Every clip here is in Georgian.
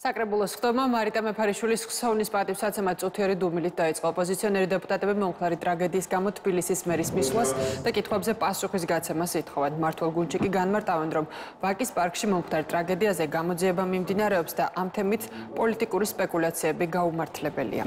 Sacrabulos Toma, Marita Meparishulis, Sonis Party, Satsamat, Oteri Dumilita, Oppositionary Deputate Monclari Tragedies, Gamut, Pilisis, Maris Miswas, the Kit Hobbs, Passo, his Gatsamasit, Howard Martol Gunchik, Ganmar Tavandrom, Vakis Park, Shimonkar Tragedies, the Gamut Zebamim Dinarobsta, Amtemit, Political Speculate, Begau Martlebelia.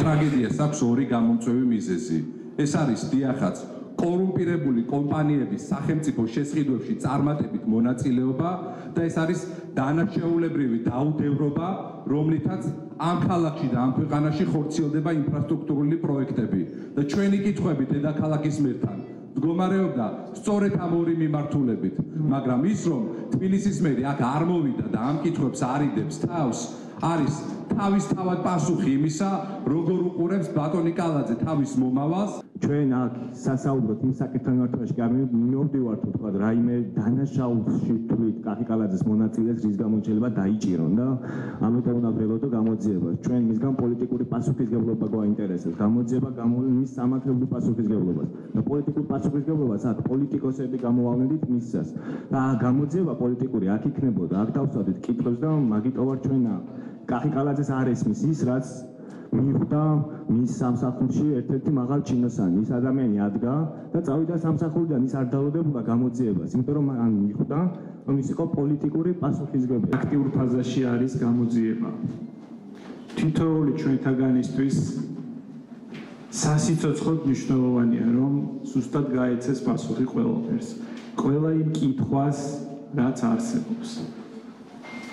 Tragedies, Sapsori Gamut, Mizesi, Esaris, Diahat. Corrumpirable companies, სახელმწიფო შესყიდვებში წარმატებით მონაწილეობა და ეს არის დანარჩეულებრივი დაუდევრობა, რომლითაც ამ ქალაქში და ამ ქვეყანაში ხორციელდება ინფრასტრუქტურული პროექტები და ჩვენი კითხვები დედაქალაქის მერთან მდგომარეობდა სწორედ ამ ორი მიმართულებით, მაგრამ ის რომ თბილისის მერი აქ არ მოვიდა და ამ კითხვებს არიდებს თავს, არის თავისთავად პასუხი იმისა, როგორ უყურებს ბატონი კალაძე თავის მომავალს. Ჩვენ აქ სასაუბროთ იმ საკითხთან მიმართვაში, გამოვდივართ თქვა რაიმე დანაშაულში თვლით კახი კალაძის მონაწილეს, რის გამოც შეიძლება დაიჭირონ და ამიტომ უნდა ველოდო გამოძიებას. Ჩვენ მისგან პოლიტიკური პასუხისგებლობა გვაინტერესებს. გამოძიება გამოიმის სამართლებრივ პასუხისგებლობას. და პოლიტიკურ პასუხისგებლობას აქ პოლიტიკოსები გამოვავნით მისას. და გამოძიება პოლიტიკური აქ იქნებოდა, აქ დავსვათ კითხვებს და მაგიტოვარ ჩვენ აქ. Კახი კალაძეს არ ესმის ის, რაც მიხვდა მის სამსახურში ერთ-ერთი მაღალ ჩინოსანი, ის ადამიანი ადგა და წავიდა სამსახურიდან, ის არ დაუდებულა გამოძიებას, იმიტომ რომ მან მიხვდა, რომ ის იყო პოლიტიკური პასუხისმგებელი. Აქტიურ ფაზაში არის გამოძიება. Თითოეული ჩვენთაგანისთვის სასიცოცხლოდ მნიშვნელოვანია, რომ ზუსტად გაეცეს პასუხი ყველაფერს, ყველა იმ კითხვას, რაც არსებობს.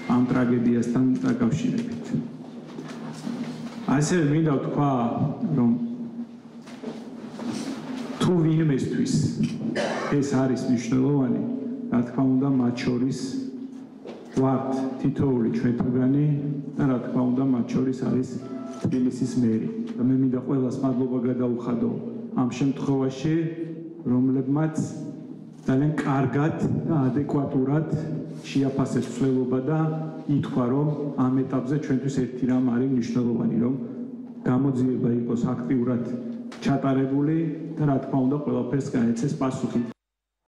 Ამ ტრაგედიასთან დაკავშირებით. Ასევე მინდა ვთქვა, რომ თუ ვინმესთვის ეს არის მნიშვნელოვანი, რა თქმა უნდა, მათ შორის ვართ თითოეული ჩვენთაგანი და რა თქმა უნდა, მათ შორის არის თბილისის მერი. და მე მინდა ყველას მადლობა გადაუხადო ამ შემთხვევაში, რომლებმაც ძალიან კარგად და ადეკვატურად შეაფასეს ცვლილება და ითქვა რომ ამ ეტაპზე ჩვენთვის ერთი რამ არის მნიშვნელოვანი რომ გამოძიება იყოს აქტიურად ჩატარებული და რა თქმა უნდა ყველაფერს გაეცეს პასუხი